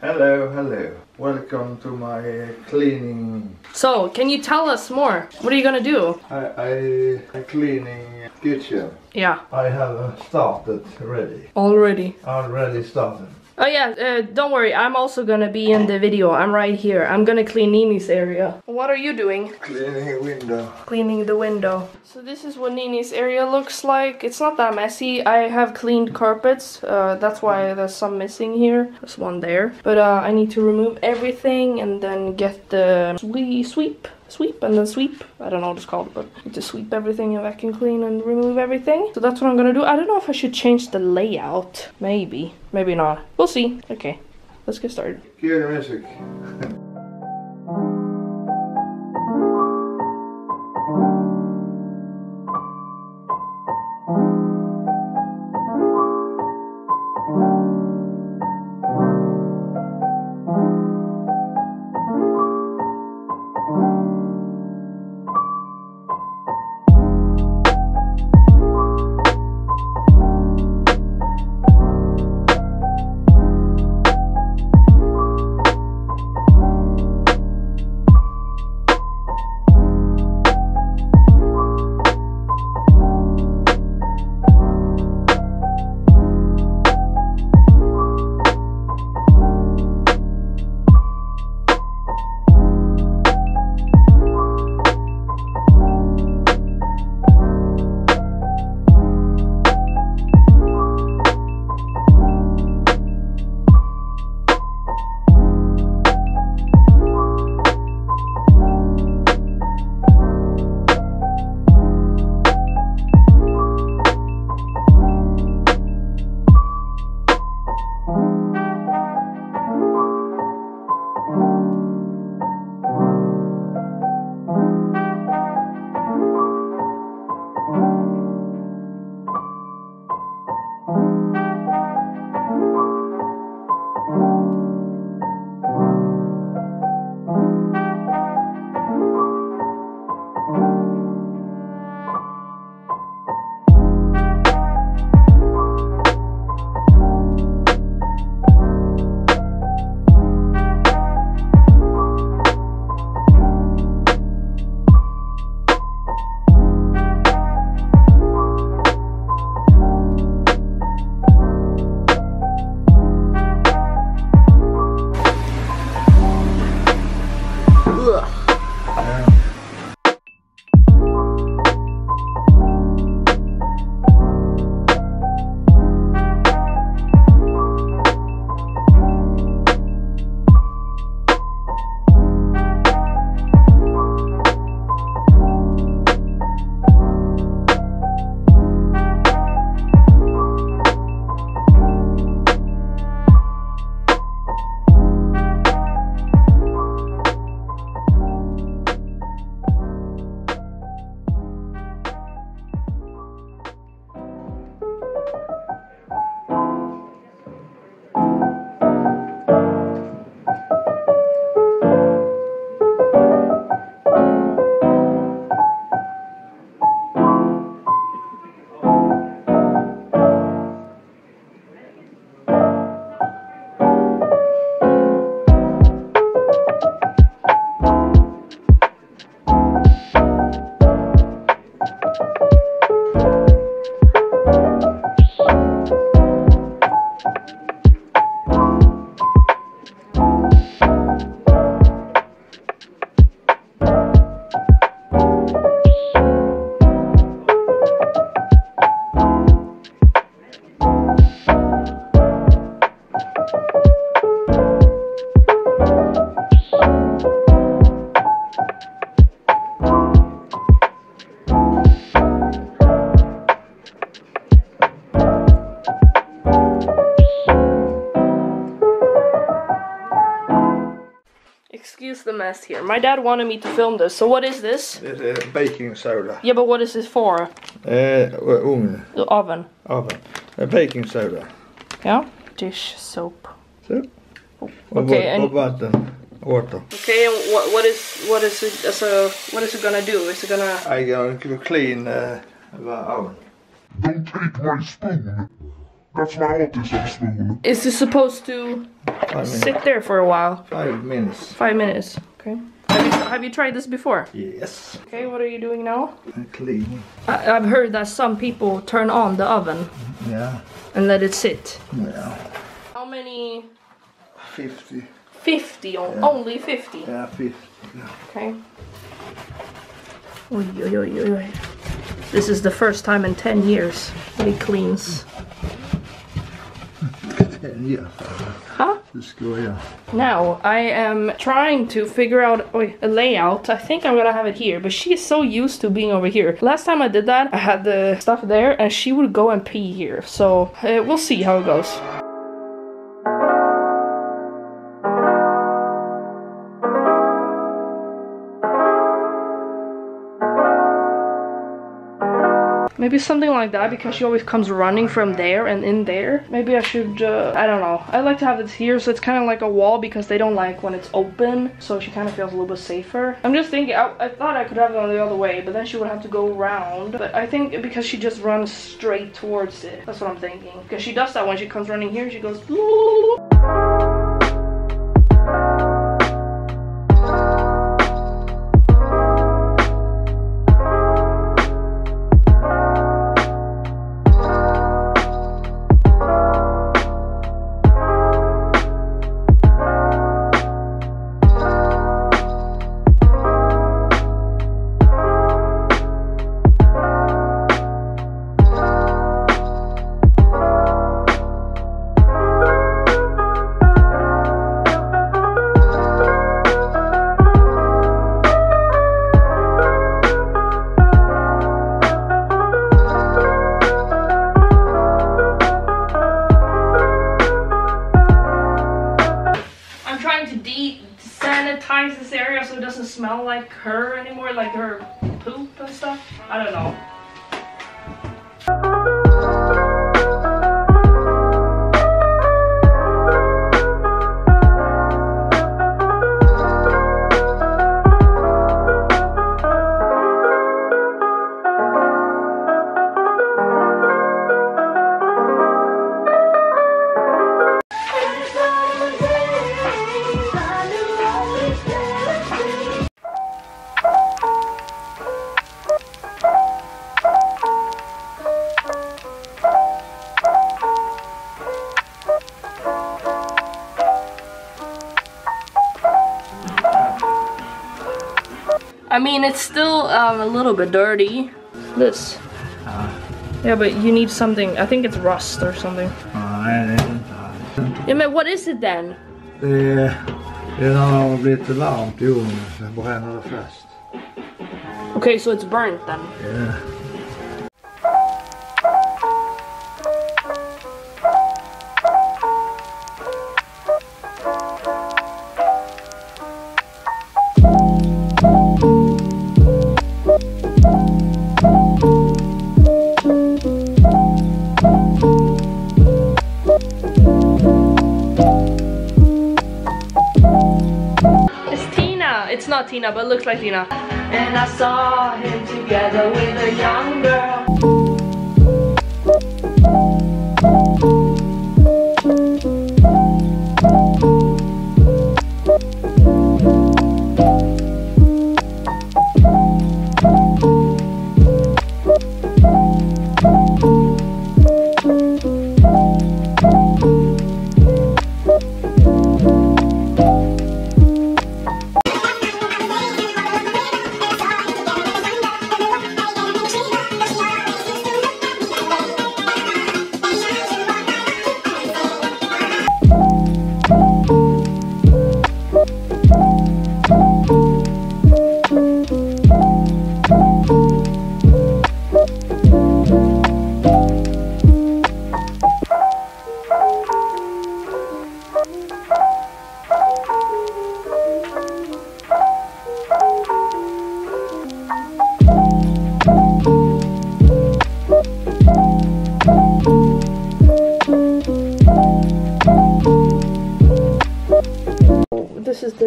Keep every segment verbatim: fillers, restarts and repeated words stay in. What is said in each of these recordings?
Hello, hello. Welcome to my uh, cleaning. So, can you tell us more? What are you gonna do? I, I I'm cleaning kitchen. Yeah. I have started already. Already? Already started. Oh yeah, uh, don't worry, I'm also gonna be in the video. I'm right here. I'm gonna clean Nini's area. What are you doing? Cleaning window. Cleaning the window. So this is what Nini's area looks like. It's not that messy. I have cleaned carpets. Uh, that's why there's some missing here. There's one there. But uh, I need to remove everything and then get the sweep. Sweep and then sweep. I don't know what it's called, but I need to sweep everything and vacuum clean and remove everything. So that's what I'm gonna do. I don't know if I should change the layout. Maybe. Maybe not. We'll see. Okay, let's get started. Hear the music. Excuse the mess here. My dad wanted me to film this. So what is this? It's uh, baking soda. Yeah, but what is this for? Uh, oven. Oven. Oven. Uh, baking soda. Yeah. Dish soap. Soap. Oh. Okay. And water. Water. Okay. And what what is what is it? As a, what is it gonna do? Is it gonna? I going to clean uh, the oven. Don't eat my spoon. That's my own spoon. Is this supposed to sit there for a while? Five minutes. Five minutes. Okay. Have you, have you tried this before? Yes. Okay, what are you doing now? I clean. I, I've heard that some people turn on the oven. Yeah. And let it sit. Yeah. How many? Fifty. Fifty? On, yeah. Only fifty? Yeah, fifty. Yeah. Okay. Oy, oy, oy, oy. This is the first time in ten years that it cleans. ten years. Huh? Let's go, yeah. Now, I am trying to figure out oy, a layout. I think I'm gonna have it here, but she is so used to being over here. Last time I did that, I had the stuff there, and she would go and pee here. So, uh, we'll see how it goes. Maybe something like that, because she always comes running from there and in there. Maybe I should, uh, I don't know. I like to have this here, so it's kind of like a wall, because they don't like when it's open. So she kind of feels a little bit safer. I'm just thinking, I, I thought I could have it on the other way, but then she would have to go around. But I think because she just runs straight towards it. That's what I'm thinking. Because she does that when she comes running here, she goes... smell like her anymore, like her poop and stuff. I don't know. I mean, it's still um, a little bit dirty. This. Uh, yeah, but you need something. I think it's rust or something. Uh, yeah, but what is it then? Det är när det har blivit varmt I ugnen, sen bränner det fast. Okay, so it's burnt then. Yeah. Not Tina, but looks like Tina. And I saw him together with a young girl.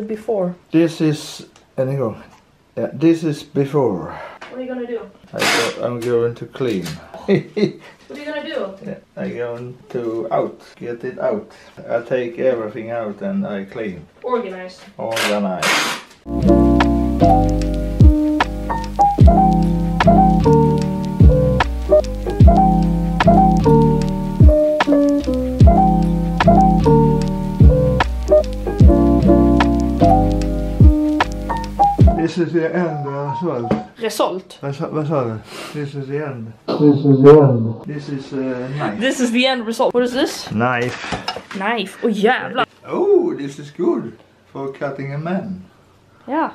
Before. This is, and go. Yeah, this is before. What are you gonna do? I go, I'm going to clean. What are you gonna do? I'm going to out, get it out. I take everything out and I clean. Organize. Organize. This is the end result. Result? Result. This is the end. This is the end. This is a uh, knife. This is the end result. What is this? Knife. Knife. Oh yeah. Oh, this is good for cutting a man. Yeah.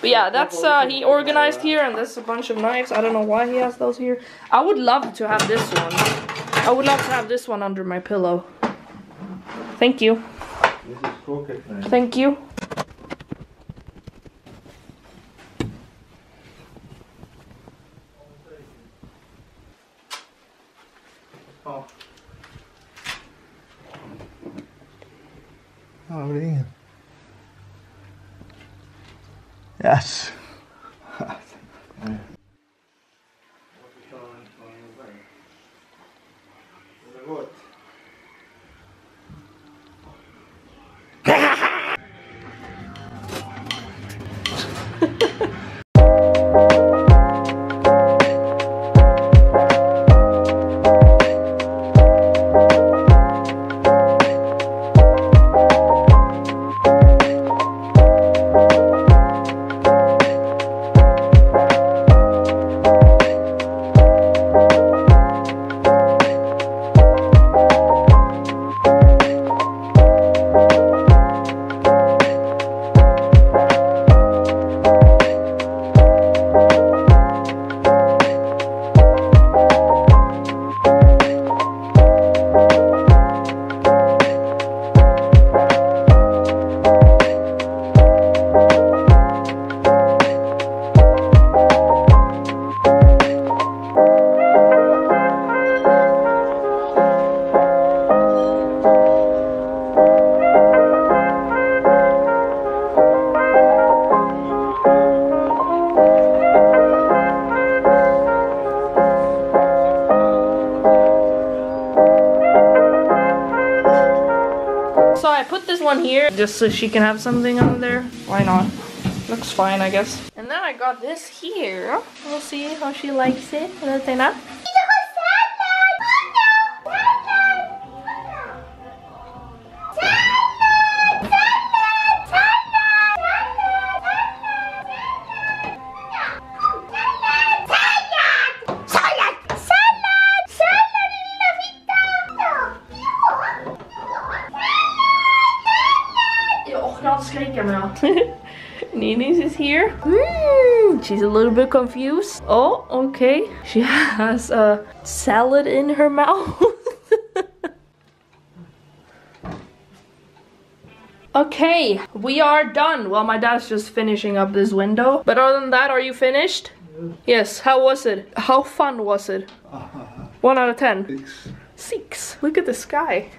But yeah, that's uh, he organized here, and there's a bunch of knives. I don't know why he has those here. I would love to have this one. I would love to have this one under my pillow. Thank you. This is pocket knife. Thank you. Oh. Oh, really? Yes. So I put this one here, just so she can have something on there. Why not? Looks fine, I guess. And then I got this here. We'll see how she likes it. Is it enough? Nini's is here. Mm, she's a little bit confused. Oh, okay. She has a salad in her mouth. Okay, we are done. Well, my dad's just finishing up this window. But other than that, are you finished? Yes. Yes. How was it? How fun was it? Uh-huh. One out of ten. Six. Six. Look at the sky.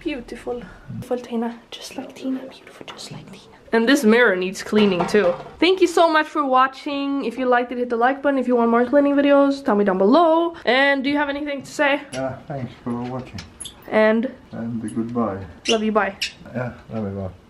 Beautiful. Beautiful Tina. Just like Tina. Beautiful. Just like Tina. And this mirror needs cleaning too. Thank you so much for watching. If you liked it, hit the like button. If you want more cleaning videos, tell me down below. And do you have anything to say? Yeah, thanks for watching. And? And goodbye. Love you, bye. Yeah, love you, bye.